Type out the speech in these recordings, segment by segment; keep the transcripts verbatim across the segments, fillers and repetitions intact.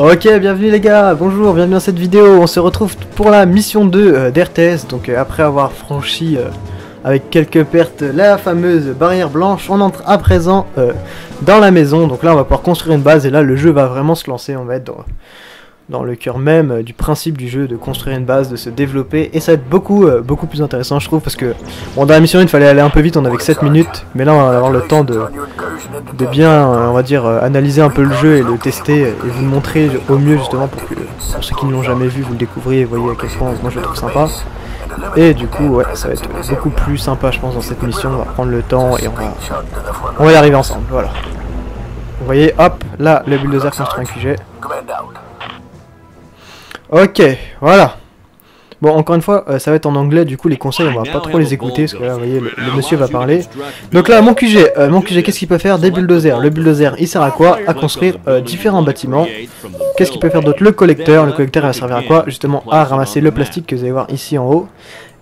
Ok, bienvenue les gars, bonjour, bienvenue dans cette vidéo. On se retrouve pour la mission deux euh, d'R T S. Donc euh, après avoir franchi euh, avec quelques pertes la fameuse barrière blanche, on entre à présent euh, dans la maison. Donc là on va pouvoir construire une base et là le jeu va vraiment se lancer. On va être dans, dans le cœur même euh, du principe du jeu, de construire une base, de se développer. Et ça va être beaucoup euh, beaucoup plus intéressant je trouve, parce que bon, dans la mission il fallait aller un peu vite, on avait que sept minutes. Mais là on va avoir le temps de... de bien, on va dire, analyser un peu le jeu et le tester et vous le montrer au mieux, justement pour que pour ceux qui ne l'ont jamais vu, vous le découvriez et voyez à quel point moi je le trouve sympa. Et du coup, ouais, ça va être beaucoup plus sympa je pense dans cette mission. On va prendre le temps et on va, on va y arriver ensemble, voilà. Vous voyez, hop, là, le bulldozer construit un Q G. Ok, voilà. Bon, encore une fois, euh, ça va être en anglais, du coup les conseils on va pas trop les écouter, parce que là vous voyez le, le monsieur va parler. Donc là mon Q G, euh, mon Q G qu'est-ce qu'il peut faire? Des bulldozers. Le bulldozer il sert à quoi? À construire euh, différents bâtiments. Qu'est-ce qu'il peut faire d'autre? Le collecteur. Le collecteur il va servir à quoi? Justement à ramasser le plastique que vous allez voir ici en haut.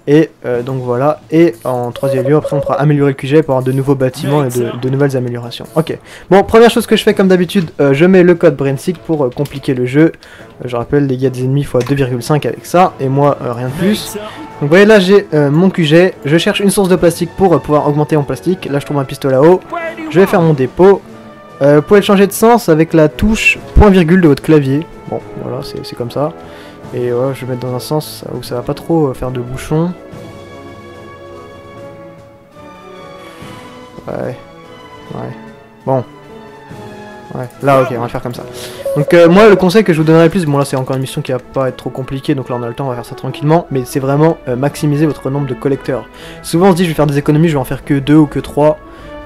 Et euh, donc voilà, et en troisième lieu, après on pourra améliorer le Q G pour avoir de nouveaux bâtiments et de, de nouvelles améliorations. Ok, bon, première chose que je fais comme d'habitude, euh, je mets le code BrainSick pour euh, compliquer le jeu. Euh, je rappelle, dégâts des ennemis fois deux virgule cinq avec ça, et moi euh, rien de plus. Donc vous voyez là j'ai euh, mon Q G, je cherche une source de plastique pour euh, pouvoir augmenter mon plastique. Là je trouve un pistolet à eau, je vais faire mon dépôt. Euh, vous pouvez le changer de sens avec la touche point virgule de votre clavier. Bon, voilà, c'est comme ça. Et ouais, je vais mettre dans un sens où ça va pas trop faire de bouchons. Ouais. Ouais. Bon. Ouais. Là, ok, on va le faire comme ça. Donc euh, moi, le conseil que je vous donnerai le plus, bon là c'est encore une mission qui va pas être trop compliquée, donc là on a le temps, on va faire ça tranquillement, mais c'est vraiment euh, maximiser votre nombre de collecteurs. Souvent on se dit je vais faire des économies, je vais en faire que deux ou que trois.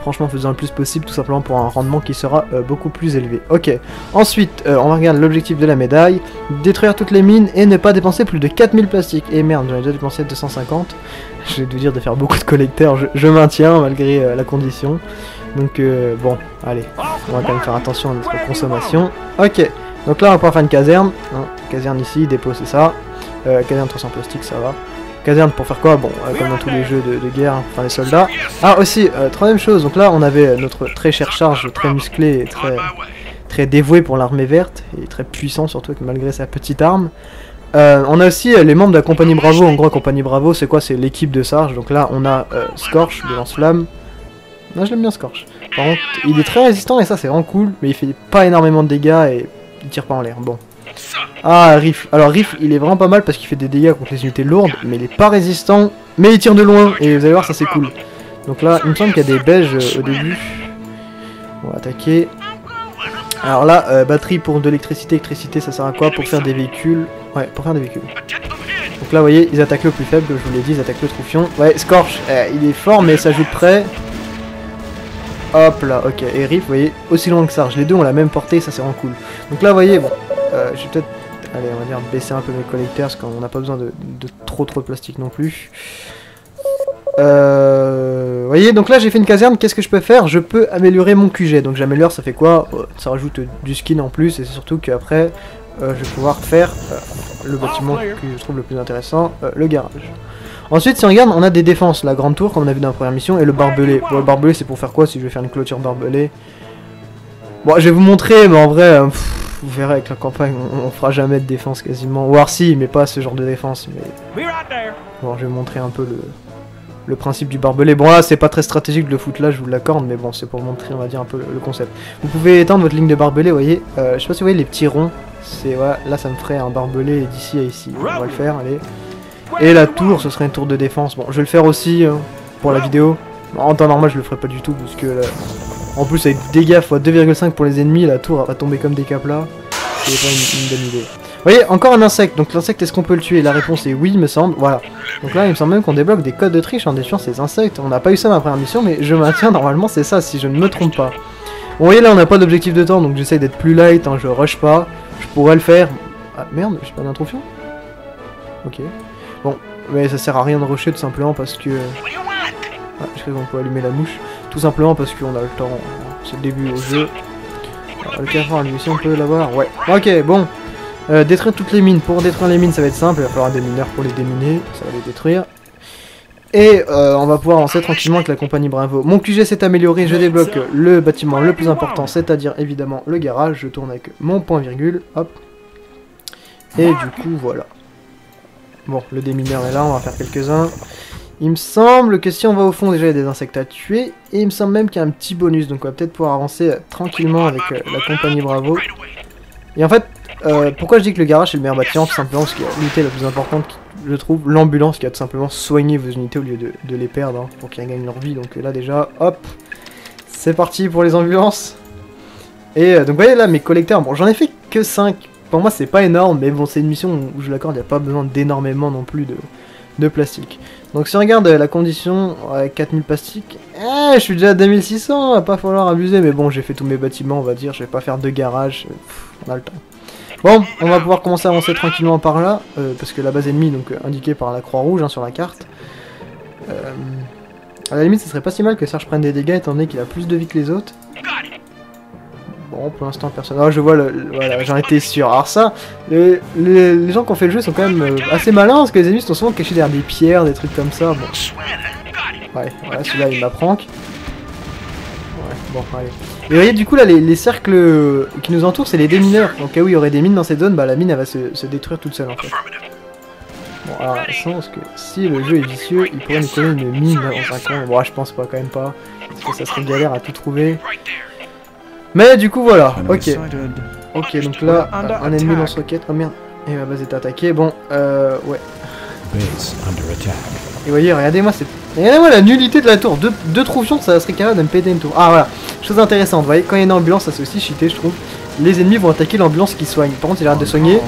Franchement, faisant le plus possible, tout simplement pour un rendement qui sera euh, beaucoup plus élevé. Ok, ensuite, euh, on va regarder l'objectif de la médaille. Détruire toutes les mines et ne pas dépenser plus de quatre mille plastiques. Et merde, j'en ai déjà dépensé deux cent cinquante. Je vais vous dire de faire beaucoup de collecteurs, je, je maintiens malgré euh, la condition. Donc euh, bon, allez, on va quand même faire attention à notre consommation. Ok, donc là on va pouvoir faire une caserne. Hein, caserne ici, dépôt c'est ça. Euh, caserne trois cents plastiques, ça va. Caserne pour faire quoi? Bon, euh, comme dans tous les jeux de, de guerre, enfin les soldats. Ah aussi, euh, troisième chose, donc là on avait notre très chère Sarge, très musclé et très, très dévoué pour l'armée verte, et très puissant surtout malgré sa petite arme. Euh, on a aussi euh, les membres de la Compagnie Bravo. En gros la Compagnie Bravo c'est quoi? C'est l'équipe de Sarge. Donc là on a euh, Scorch, de lance-flamme. Moi je l'aime bien Scorch. Par contre, il est très résistant et ça c'est vraiment cool, mais il fait pas énormément de dégâts et il tire pas en l'air, bon. Ah, Riff. Alors Riff, il est vraiment pas mal parce qu'il fait des dégâts contre les unités lourdes, mais il est pas résistant, mais il tire de loin, et vous allez voir, ça c'est cool. Donc là, il me semble qu'il y a des beiges euh, au début. On va attaquer. Alors là, euh, batterie pour de l'électricité, électricité, ça sert à quoi? Pour faire des véhicules. Ouais, pour faire des véhicules. Donc là, vous voyez, ils attaquent le plus faible, comme je vous l'ai dit, ils attaquent le troufion. Ouais, Scorch, euh, il est fort, mais ça joue de près. Hop là, ok. Et Riff, vous voyez, aussi loin que Sarge. Les deux ont la même portée, ça c'est vraiment cool. Donc là, vous voyez, bon. Euh, je vais peut-être, allez, on va dire baisser un peu mes collecteurs parce qu'on n'a pas besoin de, de trop trop de plastique non plus. Euh, voyez, donc là j'ai fait une caserne, qu'est-ce que je peux faire? Je peux améliorer mon Q G, donc j'améliore, ça fait quoi? Ça rajoute du skin en plus et c'est surtout qu'après euh, je vais pouvoir faire euh, le bâtiment que je trouve le plus intéressant, euh, le garage. Ensuite, si on regarde, on a des défenses, la grande tour comme on a vu dans la première mission et le barbelé. Bon, le barbelé c'est pour faire quoi? Si je vais faire une clôture barbelée. Bon, je vais vous montrer, mais en vrai... Euh, pff, vous verrez avec la campagne, on, on fera jamais de défense quasiment. Ou alors si, mais pas ce genre de défense. Mais... Bon, je vais vous montrer un peu le, le principe du barbelé. Bon là, c'est pas très stratégique de le foutre là, je vous l'accorde, mais bon, c'est pour montrer, on va dire, un peu le, le concept. Vous pouvez étendre votre ligne de barbelé, vous voyez. Euh, je sais pas si vous voyez les petits ronds. C'est voilà, là, ça me ferait un barbelé d'ici à ici. On va le faire, allez. Et la tour, ce serait une tour de défense. Bon, je vais le faire aussi euh, pour la vidéo. En temps normal, je le ferai pas du tout, parce que... Là, en plus avec dégâts fois deux virgule cinq pour les ennemis, la tour va tomber comme des caplas. C'est pas une, une bonne idée. Vous voyez, encore un insecte. Donc l'insecte, est-ce qu'on peut le tuer? La réponse est oui, il me semble. Voilà. Donc là, il me semble même qu'on débloque des codes de triche en détruisant ces insectes. On n'a pas eu ça dans la première mission, mais je maintiens, normalement c'est ça, si je ne me trompe pas. Vous voyez, là on n'a pas d'objectif de temps, donc j'essaye d'être plus light, hein, je rush pas. Je pourrais le faire... Ah merde, je suis pas d'un tronfion. Ok. Bon, mais ça sert à rien de rusher tout simplement parce que... Ah, je sais qu'on peut allumer la mouche. Tout simplement parce qu'on a le temps, c'est le début au jeu. Alors, le cafard, lui aussi on peut l'avoir, ouais. Ok, bon. Euh, détruire toutes les mines. Pour détruire les mines, ça va être simple, il va falloir des mineurs pour les déminer, ça va les détruire. Et euh, on va pouvoir avancer tranquillement avec la compagnie Bravo. Mon Q G s'est amélioré, je débloque le bâtiment le plus important, c'est-à-dire évidemment le garage. Je tourne avec mon point virgule, hop. Et du coup, voilà. Bon, le démineur est là, on va faire quelques-uns. Il me semble que si on va au fond, déjà il y a des insectes à tuer. Et il me semble même qu'il y a un petit bonus, donc on va peut-être pouvoir avancer tranquillement avec euh, la compagnie Bravo. Et en fait, euh, pourquoi je dis que le garage est le meilleur bâtiment? Tout simplement parce qu'il y a l'unité la plus importante qui... je trouve, l'ambulance qui a tout simplement soigné vos unités au lieu de, de les perdre, hein, pour qu'elles gagnent leur vie. Donc là déjà, hop, c'est parti pour les ambulances. Et euh, donc vous voyez là mes collecteurs, bon j'en ai fait que cinq, pour moi c'est pas énorme, mais bon c'est une mission où je l'accorde, il n'y a pas besoin d'énormément non plus de, de plastique. Donc si on regarde euh, la condition, euh, quatre mille plastiques, eh, je suis déjà à deux mille six cents, va pas falloir abuser, mais bon j'ai fait tous mes bâtiments on va dire, je vais pas faire deux garages, pff, on a le temps. Bon, on va pouvoir commencer à avancer tranquillement par là, euh, parce que la base ennemie, donc euh, indiquée par la croix rouge hein, sur la carte. Euh, à la limite, ce serait pas si mal que Sarge prenne des dégâts, étant donné qu'il a plus de vie que les autres. Bon, pour l'instant, personne... Ah, je vois, le, le, voilà, j'en étais sûr. Alors ça, les, les, les gens qui ont fait le jeu sont quand même euh, assez malins, parce que les ennemis sont souvent cachés derrière des pierres, des trucs comme ça. Bon. Ouais, voilà, celui-là, il m'a prank. Ouais, bon, allez. Et vous voyez du coup là les, les cercles qui nous entourent c'est les démineurs. Donc là où il y aurait des mines dans cette zone, bah la mine elle va se, se détruire toute seule en fait. Bon alors attention parce que si le jeu est vicieux, il pourrait nous coller une mine dans un coin. Bon je pense pas quand même pas, parce que ça serait galère à tout trouver. Mais du coup voilà, ok. Ok donc là un ennemi lance roquette, oh merde, et ma base est attaquée, bon euh ouais. Et vous voyez, regardez-moi cette... regardez-moi la nullité de la tour. Deux, deux troufions, ça serait capable de me péter une tour. Ah voilà, chose intéressante, vous voyez, quand il y a une ambulance, ça c'est aussi cheaté, je trouve. Les ennemis vont attaquer l'ambulance qui soigne. Par contre, il arrête de soigner.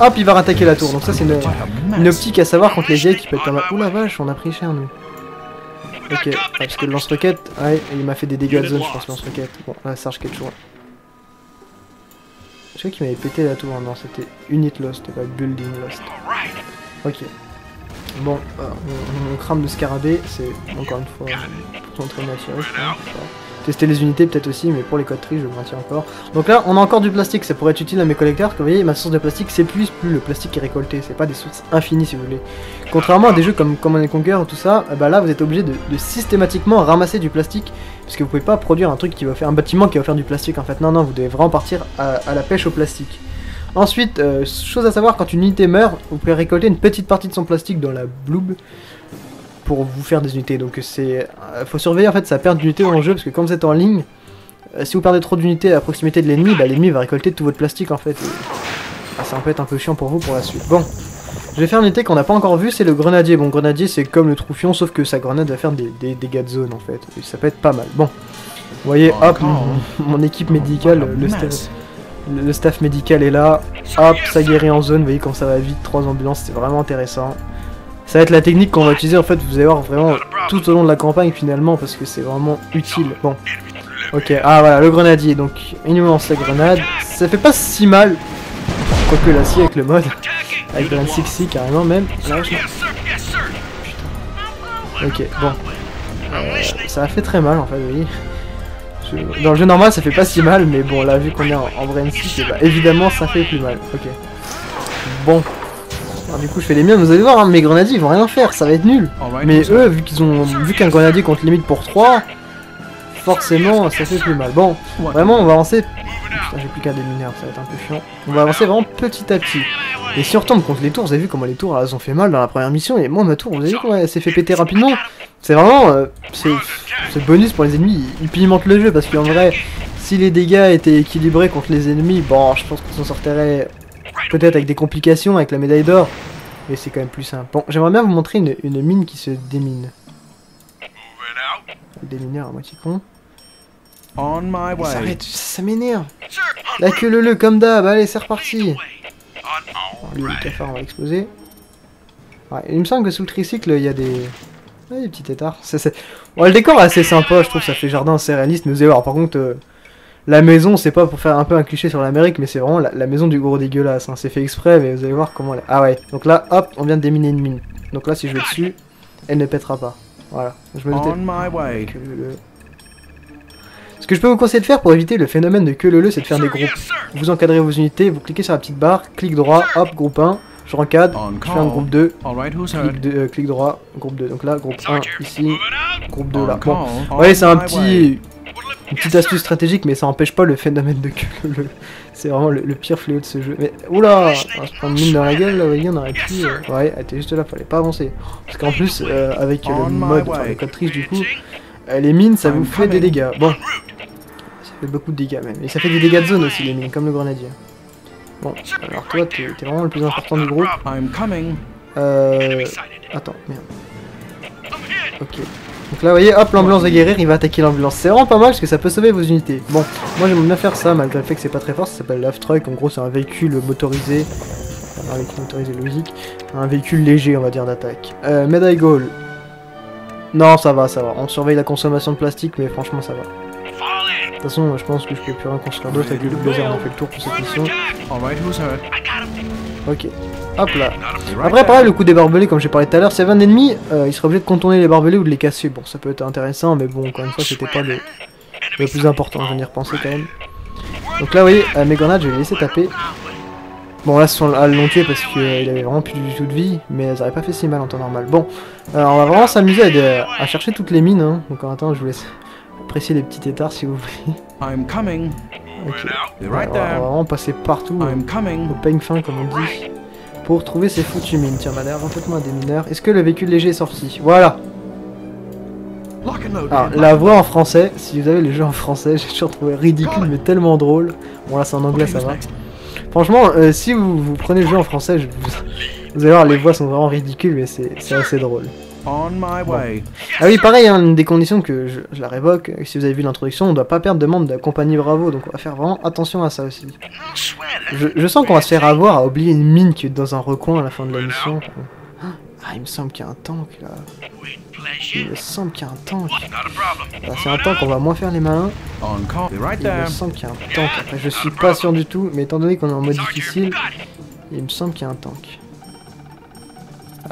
Hop, il va rattaquer la tour. Donc ça, c'est une, une optique à savoir contre les jets qui peut être pas mal. Ouh la vache, on a pris cher, nous. Ok, ouais, parce que le lance-roquette, ouais, il m'a fait des dégâts de zone, je pense, le lance-roquette. Bon, là, Sarge quelque chose. Je sais qu'il m'avait pété la tour, non, c'était Unit Lost, c'était pas Building Lost. Ok. Bon, euh, on, on crame le scarabée, c'est encore une fois pour s'entraîner à tirer, je crois. Tester les unités peut-être aussi, mais pour les coteries je le maintiens encore. Donc là on a encore du plastique, ça pourrait être utile à mes collecteurs, parce que vous voyez ma source de plastique s'épuise plus le plastique est récolté, c'est pas des sources infinies si vous voulez. Contrairement à des jeux comme Command and Conquer ou tout ça, bah là vous êtes obligé de, de systématiquement ramasser du plastique, parce que vous pouvez pas produire un truc qui va faire un bâtiment qui va faire du plastique en fait, non non vous devez vraiment partir à, à la pêche au plastique. Ensuite, euh, chose à savoir, quand une unité meurt, vous pouvez récolter une petite partie de son plastique dans la blob pour vous faire des unités. Donc c'est, euh, faut surveiller en fait sa perte d'unités dans le jeu, parce que quand vous êtes en ligne, euh, si vous perdez trop d'unités à proximité de l'ennemi, bah l'ennemi va récolter tout votre plastique en fait. Et... ah, ça peut être un peu chiant pour vous pour la suite. Bon, je vais faire une unité qu'on n'a pas encore vue, c'est le grenadier. Bon, grenadier c'est comme le troufion, sauf que sa grenade va faire des, des dégâts de zone en fait. Et ça peut être pas mal. Bon, vous voyez, hop, mon, mon équipe médicale, le stealth. Le staff médical est là, hop, ça guérit en zone, vous voyez comme ça va vite, trois ambulances, c'est vraiment intéressant. Ça va être la technique qu'on va utiliser en fait, vous allez voir vraiment tout au long de la campagne finalement, parce que c'est vraiment utile. Bon, ok, ah voilà, le grenadier, donc il nous lance la grenade, ça fait pas si mal, quoique là si avec le mode, avec BrainSick si carrément même. Là, je... ok, bon, euh, ça a fait très mal en fait, vous voyez. Dans le jeu normal ça fait pas si mal, mais bon là vu qu'on est en, en BrainSick, bah, évidemment ça fait plus mal. Ok. Bon. Alors, du coup je fais les miens, vous allez voir, hein, mes grenadiers ils vont rien faire, ça va être nul. Mais eux, vu qu'ils ont vu qu'un grenadier compte limite pour trois, forcément ça fait plus mal. Bon, vraiment on va avancer. Putain j'ai plus qu'un démineur, ça va être un peu chiant. On va avancer vraiment petit à petit. Et si on retombe contre les tours, vous avez vu comment les tours elles ont fait mal dans la première mission, et moi ma tour, vous avez vu comment elle s'est fait péter rapidement. C'est vraiment, euh, c'est bonus pour les ennemis, ils pimentent le jeu, parce qu'en vrai, si les dégâts étaient équilibrés contre les ennemis, bon, je pense qu'on s'en sortirait peut-être avec des complications, avec la médaille d'or, mais c'est quand même plus simple. Bon, j'aimerais bien vous montrer une, une mine qui se démine. Des mineurs à moitié con. Ça arrête, ça m'énerve. La queue le le comme d'hab, allez, c'est reparti. Lui, le cafard, on va exploser. Ouais, il me semble que sous le tricycle, il y a des... ouais, des petits tétards. C est, c est... bon, le décor est assez sympa, je trouve, ça fait jardin assez réaliste, mais vous allez voir. Par contre, euh, la maison, c'est pas pour faire un peu un cliché sur l'Amérique, mais c'est vraiment la, la maison du gros dégueulasse. Hein. C'est fait exprès, mais vous allez voir comment... elle... ah ouais, donc là, hop, on vient de déminer une mine. Donc là, si je vais dessus, elle ne pètera pas. Voilà, je me doutais. Ce que je peux vous conseiller de faire pour éviter le phénomène de queue leu leu, c'est de faire des groupes. Vous encadrez vos unités, vous cliquez sur la petite barre, clic droit, hop, groupe un. Je rencadre, je fais un groupe deux, clic, de, euh, clic droit, groupe deux, donc là, groupe un ici, groupe deux là. Bon, ouais, c'est un petit, une petite astuce stratégique, mais ça empêche pas le phénomène de gueule. C'est vraiment le, le pire fléau de ce jeu. Mais oula, on se prend une mine dans la gueule, là, vous voyez, on aurait pu... Euh, ouais, elle était juste là, fallait pas avancer. Parce qu'en plus, euh, avec le mode, enfin le code triche du coup, euh, les mines, ça vous fait des dégâts. Bon, ça fait beaucoup de dégâts même. Et ça fait des dégâts de zone aussi, les mines, comme le grenadier. Bon, alors toi, t'es vraiment le plus important du groupe. Euh... Attends, merde. Ok. Donc là, vous voyez, hop, l'ambulance de guérir, il va attaquer l'ambulance. C'est vraiment pas mal, parce que ça peut sauver vos unités. Bon, moi j'aime bien faire ça, malgré le fait que c'est pas très fort. Ça s'appelle l'Avtruck, en gros c'est un véhicule motorisé. Enfin, un véhicule motorisé logique. Un véhicule léger, on va dire, d'attaque. Euh, Medaille Goal. Non, ça va, ça va. On surveille la consommation de plastique, mais franchement, ça va. De toute façon, je pense que je peux plus rien construire d'autre avec le laser, on a fait le tour pour cette mission. Ok, hop là. Après, pareil, le coup des barbelés, comme j'ai parlé tout à l'heure, c'est vingt ennemis, euh, il sera obligé de contourner les barbelés ou de les casser. Bon, ça peut être intéressant, mais bon, encore une fois, c'était pas le... le plus important, j'en ai repensé quand même. Donc là, vous voyez, euh, mes grenades, je vais les laisser taper. Bon, là, elles l'ont tué parce qu'il euh, avait vraiment plus du tout de vie, mais elles n'auraient pas fait si mal en temps normal. Bon, euh, on va vraiment s'amuser à, de... à chercher toutes les mines, hein. Donc, attends, je vous laisse apprécier les petits étards, s'il vous plaît. Okay. On va vraiment passer partout, au peigne fin, comme on dit. Pour trouver ces foutues mines. Tiens, bah d'ailleurs, faites-moi un des mineurs. Est-ce que le véhicule léger est sorti? Voilà. Alors, la voix en français, si vous avez les jeux en français, j'ai toujours trouvé ridicule mais tellement drôle. Bon, là c'est en anglais, ça va. Franchement, euh, si vous, vous prenez le jeu en français, je vous... vous allez voir, les voix sont vraiment ridicules, mais c'est assez drôle. On my way. Ah oui, pareil, hein, une des conditions que je, je la révoque, si vous avez vu l'introduction, on doit pas perdre de membres de la Compagnie Bravo, donc on va faire vraiment attention à ça aussi. Je, je sens qu'on va se faire avoir à oublier une mine qui est dans un recoin à la fin de la mission. Ah, il me semble qu'il y a un tank là. Il me semble qu'il y a un tank. Ah, c'est un tank, on va moins faire les malins. Il me semble qu'il y a un tank. Après, je suis pas sûr du tout, mais étant donné qu'on est en mode difficile, il me semble qu'il y a un tank.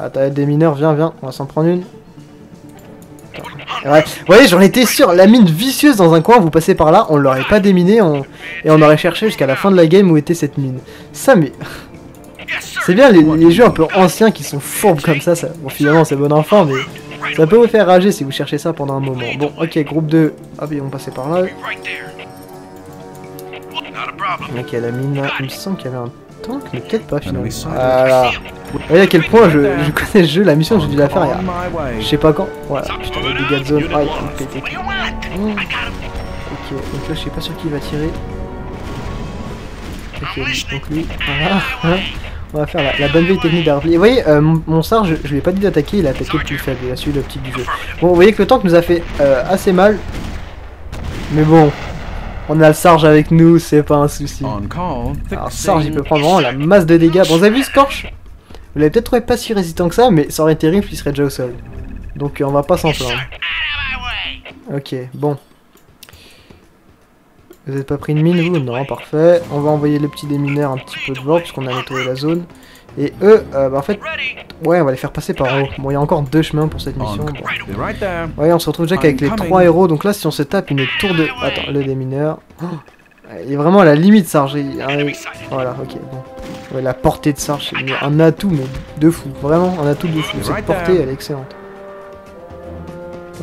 Ah, t'as des mineurs, viens, viens, on va s'en prendre une. Ouais, vous voyez, j'en étais sûr, la mine vicieuse dans un coin, vous passez par là, on l'aurait pas déminée, on... et on aurait cherché jusqu'à la fin de la game où était cette mine. Ça, mais... c'est bien, les, les jeux un peu anciens qui sont fourbes comme ça, ça... Bon, finalement, c'est bon enfant, mais... ça peut vous faire rager si vous cherchez ça pendant un moment. Bon, ok, groupe deux, hop, ils vont passer par là. Ok, la mine, là, il me semble qu'il y avait un... tank, mais peut-être pas finalement. Voilà. Vous voyez à quel point je, je connais le jeu, la mission j'ai dû la faire il y a... je sais pas quand. Voilà, putain, les dégâts de zone. Ah, il me pète et tout. Mmh. Ok, donc là je sais pas sur qui il va tirer. Ok, donc lui, voilà. Hein. On va faire la, la bonne vieille technique d'arbre. Et vous voyez, euh, mon, mon Sarge, je, je lui ai pas dit d'attaquer, il a attaqué le plus faible, il a suivi l'optique du jeu. Bon, vous voyez que le tank nous a fait euh, assez mal. Mais bon... on a le Sarge avec nous, c'est pas un souci. Alors Sarge, il peut prendre vraiment la masse de dégâts. Bon, vous avez vu Scorch? Vous l'avez peut-être trouvé pas si résistant que ça, mais ça aurait été Riff, il serait déjà au sol. Donc on va pas s'en plaindre. Ok, bon. Vous avez pas pris une mine, vous? Non, parfait. On va envoyer les petits démineurs un petit peu devant, puisqu'on a nettoyé la zone. Et eux, euh, bah en fait, ouais, on va les faire passer par en haut. Bon, il y a encore deux chemins pour cette mission. Bon. Ouais, on se retrouve déjà qu'avec les trois héros. Donc là, si on se tape une tour de... attends, le démineur... oh, il est vraiment à la limite, Sarge. Il... voilà, ok, bon. Ouais, la portée de Sarge, c'est un atout, mais de fou. Vraiment, un atout de fou. Cette portée, elle est excellente.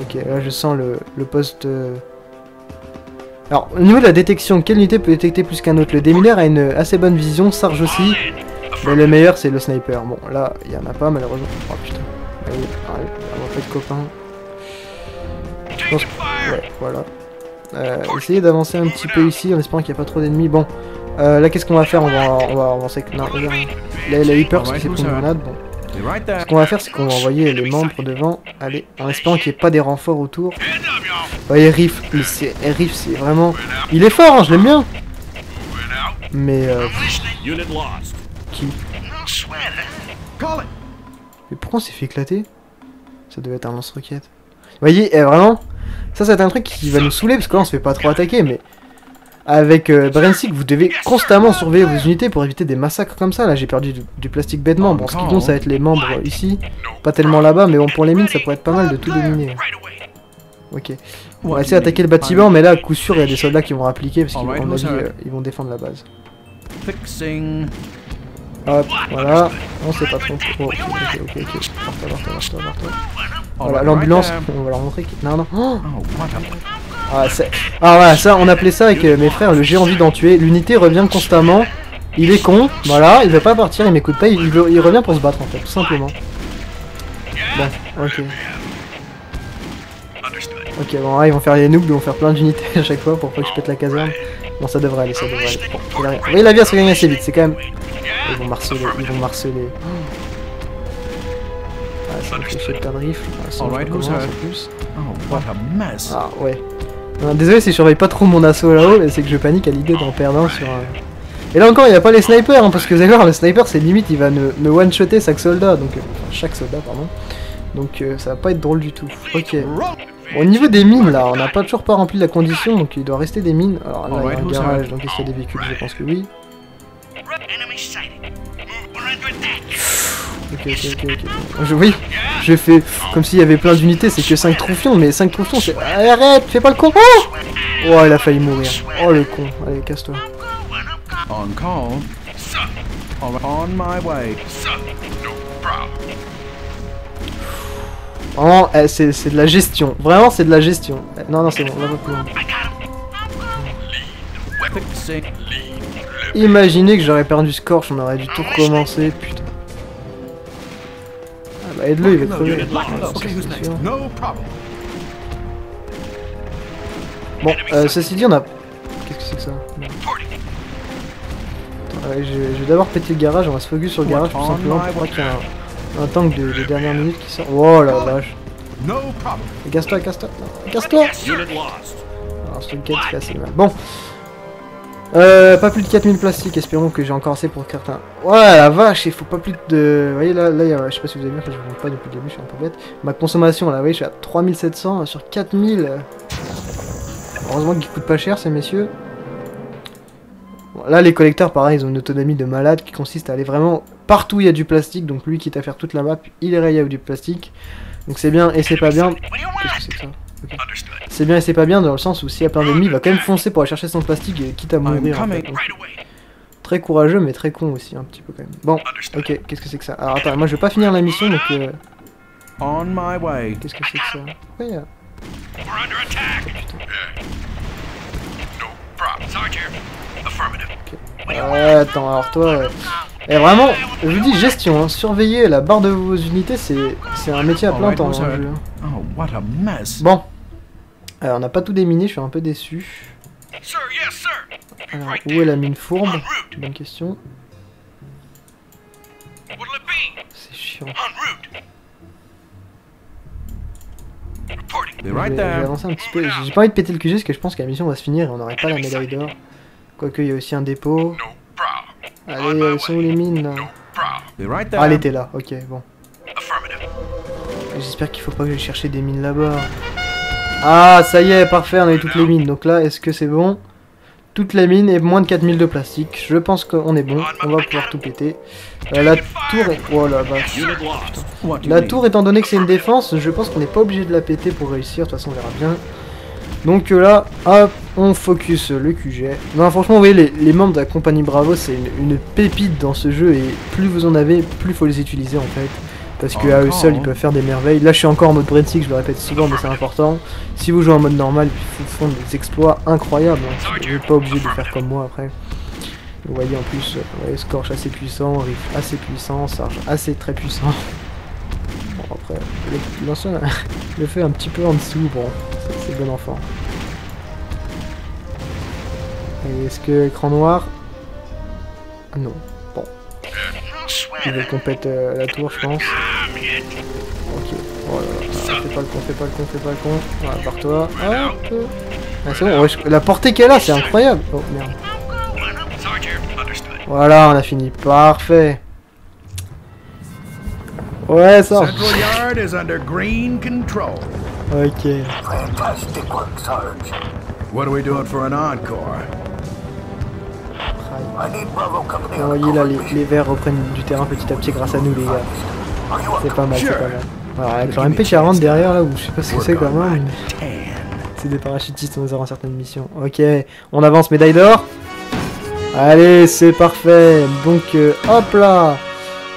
Ok, là, je sens le, le poste... alors, au niveau de la détection, quelle unité peut détecter plus qu'un autre? Le démineur a une assez bonne vision, Sarge aussi. Mais le meilleur c'est le sniper. Bon là il y en a pas malheureusement. Oh putain. Allez, allez, on va pas de copains. Je pense que... ouais, voilà. Euh, essayez d'avancer un petit peu ici en espérant qu'il n'y a pas trop d'ennemis. Bon. Euh, là qu'est-ce qu'on va faire? On va, on va avancer avec... non, regarde. Là il a eu peur parce que c'est pour une grenade. Bon. Ce qu'on va faire c'est qu'on va envoyer les membres devant. Allez, en espérant qu'il n'y ait pas des renforts autour. Vous voyez Riff, c'est Riff, c'est vraiment... il est fort, hein, je l'aime bien. Mais... Euh... qui... mais pourquoi on s'est fait éclater? Ça devait être un lance-roquette. Vous voyez, eh, vraiment, ça c'est un truc qui va nous saouler parce que là on se fait pas trop attaquer, mais avec euh, BrainSick vous devez constamment surveiller vos unités pour éviter des massacres comme ça. Là j'ai perdu du, du plastique bêtement. Bon, ce qui compte ça va être les membres ici, pas tellement là-bas, mais bon pour les mines ça pourrait être pas mal de tout déminer. Ok, on va essayer d'attaquer le bâtiment, mais là à coup sûr il y a des soldats qui vont appliquer parce qu'ils vont, euh, vont défendre la base. Hop, voilà. On s'est pas trompé. Oh, ok, ok, ok. Marre-toi, marre-toi, marre-toi, marre-toi. Voilà, l'ambulance, on va leur montrer que... Non, non. Oh ah, ah, voilà, ça, on appelait ça avec euh, mes frères, le j'ai envie d'en tuer. L'unité revient constamment. Il est con, voilà, il veut pas partir, il m'écoute pas, il, il, il revient pour se battre, en fait, tout simplement. Bon, ok. Ok, bon, là, ils vont faire les noobs, ils vont faire plein d'unités à chaque fois pour pas que je pète la caserne. Bon, ça devrait aller, ça devrait aller. Bon, il a rien. Vous voyez, la vie, elle se gagne assez vite, c'est quand même... Ils vont marceler, ils vont marceler. Ah, ça me fait le tas de riff. Ah, ouais. Non, désolé si je surveille pas trop mon assaut là-haut, mais c'est que je panique à l'idée d'en perdre un sur... Euh... Et là encore, il n'y a pas les snipers, hein, parce que vous allez voir, le sniper, c'est limite, il va me, me one-shotter chaque soldat, donc... Euh, enfin, chaque soldat, pardon. Donc, euh, ça va pas être drôle du tout. Ok. Bon, au niveau des mines, là, on n'a pas toujours pas rempli la condition, donc il doit rester des mines. Alors là, il y a un garage, donc est-ce qu'il y a des véhicules? Je pense que oui. Ok, ok, ok, ok. Je, oui, j'ai fait comme s'il y avait plein d'unités, c'est que cinq troufions, mais cinq troufions, c'est... Arrête, fais pas le con. Oh, oh, il a failli mourir. Oh, le con. Allez, casse-toi. On call. On my way. Vraiment, eh, c'est de la gestion. Vraiment, c'est de la gestion. Eh, non, non, c'est bon, on va pas plus loin. Imaginez que j'aurais perdu Scorch, on aurait dû tout recommencer, putain. Ah bah aide-le, il va crever. Bon, euh, ceci dit, on a... Qu'est-ce que c'est que ça? Attends, ouais, je, je vais d'abord péter le garage, on va se focus sur le garage tout simplement pour pas qu'il y ait un... Un tank de, de dernière minute qui sort. Oh la vache. Casse-toi, casse-toi, casse-toi. Alors ce quête fait assez mal. Bon. Euh, pas plus de quatre mille plastiques, espérons que j'ai encore assez pour certains. Ouais, oh, la vache, il faut pas plus de... Vous voyez là, là je sais pas si vous avez vu, je ne montre pas depuis le début, je suis un peu bête. Ma consommation là, vous voyez, je suis à trois mille sept cents sur quatre mille. Heureusement qu'ils coûtent pas cher ces messieurs. Là, les collecteurs, pareil, ils ont une autonomie de malade qui consiste à aller vraiment partout où il y a du plastique. Donc, lui, quitte à faire toute la map, il est rayé avec du plastique. Donc, c'est bien et c'est pas bien. Qu'est-ce que c'est que ça? Okay. C'est bien et c'est pas bien dans le sens où s'il y a plein d'ennemis, il va quand même foncer pour aller chercher son plastique et quitte à mourir. En fait. Donc, très courageux, mais très con aussi, un petit peu quand même. Bon, ok, qu'est-ce que c'est que ça? Alors, attends, moi je vais pas finir la mission donc. Euh... Qu'est-ce que c'est que ça? Ouais, là. Okay. Euh, attends, alors toi... Euh... Et vraiment, je vous dis gestion, hein, surveiller la barre de vos unités, c'est un métier à plein temps. Hein, je... oh, what a mess. Bon, alors on n'a pas tout déminé, je suis un peu déçu. Alors, où est la mine fourbe? Bonne question. C'est chiant. Je vais avancer un petit peu, j'ai pas envie de péter le Q G parce que je pense que la mission va se finir et on n'aurait pas la médaille d'or. Quoique il y a aussi un dépôt. Allez, elles sont où les mines là? Ah, elle était là, ok, bon. J'espère qu'il faut pas que j'aille chercher des mines là-bas. Ah, ça y est, parfait, on a eu toutes les mines. Donc là, est-ce que c'est bon? Toutes les mines et moins de quatre mille de plastique. Je pense qu'on est bon, on va pouvoir tout péter. Euh, la tour est... Oh là, bah... Putain. La tour, étant donné que c'est une défense, je pense qu'on n'est pas obligé de la péter pour réussir, de toute façon on verra bien. Donc là, hop, on focus le Q G. Non, franchement, vous voyez, les, les membres de la Compagnie Bravo, c'est une, une pépite dans ce jeu. Et plus vous en avez, plus faut les utiliser en fait. Parce qu'à eux seuls, ils peuvent faire des merveilles. Là, je suis encore en mode BrainSick, je le répète souvent, mais c'est important. Si vous jouez en mode normal, ils font des exploits incroyables. Hein. Vous n'êtes pas obligé de faire comme moi après. Vous voyez en plus, ouais, Scorch assez puissant, Riff assez puissant, Sarge assez très puissant. Bon, après, le, le feu est un petit peu en dessous, bon. C'est bon enfant. Est-ce que écran noir? Non. Bon. Ils veulent qu'on pète euh, la tour, je pense. Ok. Oh là là. Ah, fais pas le con, fais pas le con, fais pas le con. Voilà, par toi. Ah, ah c'est bon, je... la portée qu'elle a, c'est incroyable. Oh merde. Voilà, on a fini. Parfait. Ouais, ça. Ok. Fantastic work, Sarge. What are we doing for an encore? Vous voyez là, les, les verts reprennent du terrain petit à petit grâce à nous, les gars. C'est pas mal, c'est pas mal. Alors, avec leur M P quarante derrière là, où je sais pas ce que c'est quand même. C'est des parachutistes, on les aura en certaines missions. Ok, on avance, médaille d'or. Allez, c'est parfait. Donc, euh, hop là,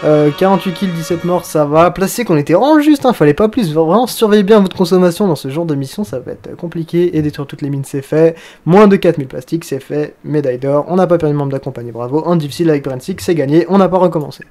euh, quarante-huit kills, dix-sept morts, ça va. Placé qu'on était en juste, hein, fallait pas plus. Vraiment, surveillez bien votre consommation dans ce genre de mission, ça va être compliqué. Et détruire toutes les mines, c'est fait. Moins de quatre mille plastiques, c'est fait. Médaille d'or, on n'a pas perdu de membre de la compagnie Bravo. En difficile avec BrainSick, c'est gagné, on n'a pas recommencé.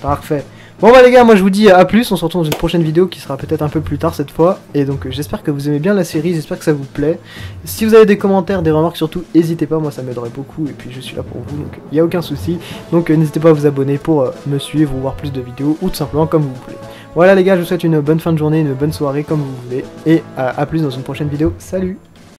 Parfait. Bon bah les gars, moi je vous dis à plus, on se retrouve dans une prochaine vidéo qui sera peut-être un peu plus tard cette fois, et donc euh, j'espère que vous aimez bien la série, j'espère que ça vous plaît. Si vous avez des commentaires, des remarques surtout, n'hésitez pas, moi ça m'aiderait beaucoup, et puis je suis là pour vous, donc il n'y a aucun souci. Donc euh, n'hésitez pas à vous abonner pour euh, me suivre ou voir plus de vidéos, ou tout simplement comme vous voulez. Voilà les gars, je vous souhaite une bonne fin de journée, une bonne soirée comme vous voulez, et euh, à plus dans une prochaine vidéo, salut!